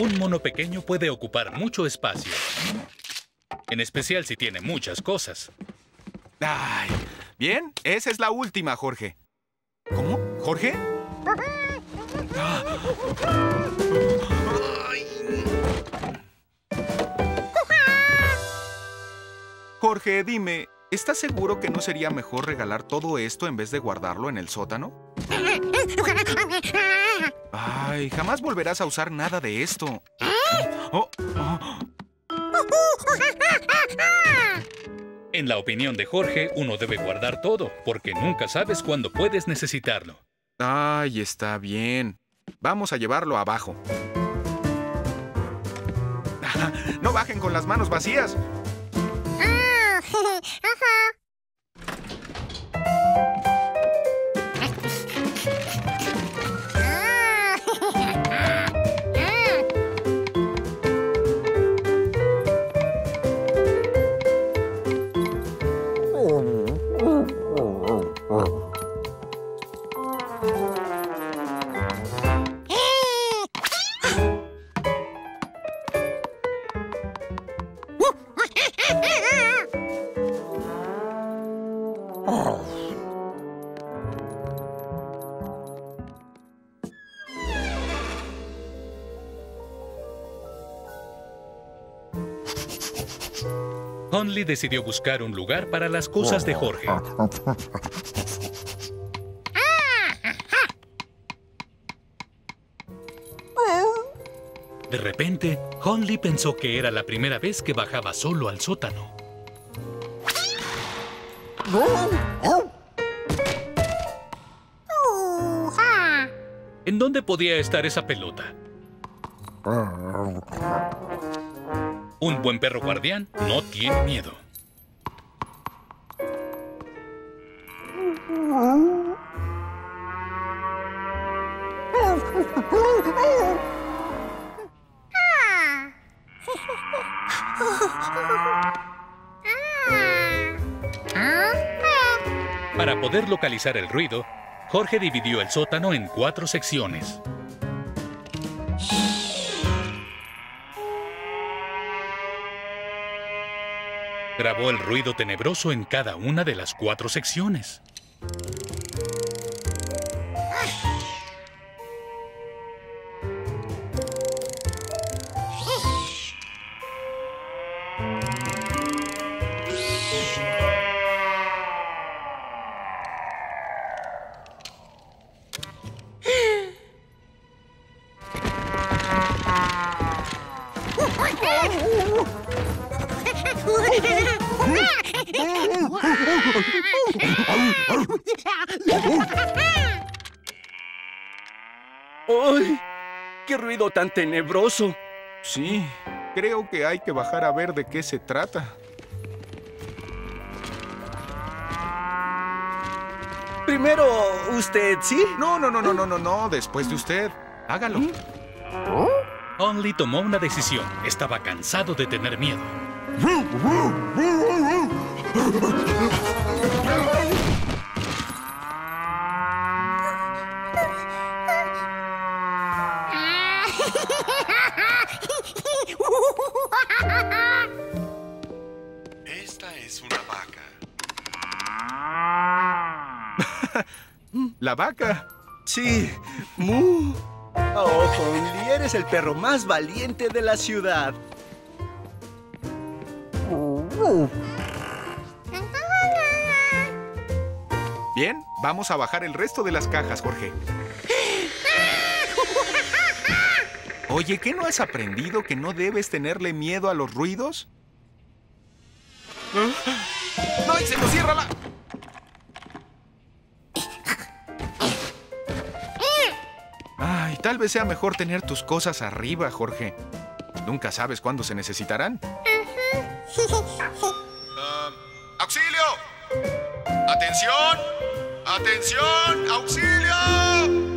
Un mono pequeño puede ocupar mucho espacio. En especial si tiene muchas cosas. Ay, bien, esa es la última, Jorge. ¿Cómo? ¿Jorge? Jorge, dime, ¿estás seguro que no sería mejor regalar todo esto en vez de guardarlo en el sótano? Ay, jamás volverás a usar nada de esto. En la opinión de Jorge, uno debe guardar todo, porque nunca sabes cuándo puedes necesitarlo. Ay, está bien. Vamos a llevarlo abajo. ¡No bajen con las manos vacías! Hundley decidió buscar un lugar para las cosas de Jorge. De repente, Hundley pensó que era la primera vez que bajaba solo al sótano. ¿En dónde podía estar esa pelota? Un buen perro guardián no tiene miedo. Para poder localizar el ruido, Jorge dividió el sótano en 4 secciones. Grabó el ruido tenebroso en cada una de las 4 secciones. ¡Ay! ¡Qué ruido tan tenebroso! Sí, creo que hay que bajar a ver de qué se trata. Primero, ¿usted sí? No. Después de usted. Hágalo. Hundley tomó una decisión. Estaba cansado de tener miedo. Esta es una vaca. ¿La vaca? Sí. ¡Mu! Oh, Hundley, eres el perro más valiente de la ciudad. Bien, vamos a bajar el resto de las cajas, Jorge. Oye, ¿qué no has aprendido que no debes tenerle miedo a los ruidos? ¡Ay, se nos cierra la! Ay, tal vez sea mejor tener tus cosas arriba, Jorge. Nunca sabes cuándo se necesitarán. ¡Auxilio! ¡Atención! ¡Auxilio!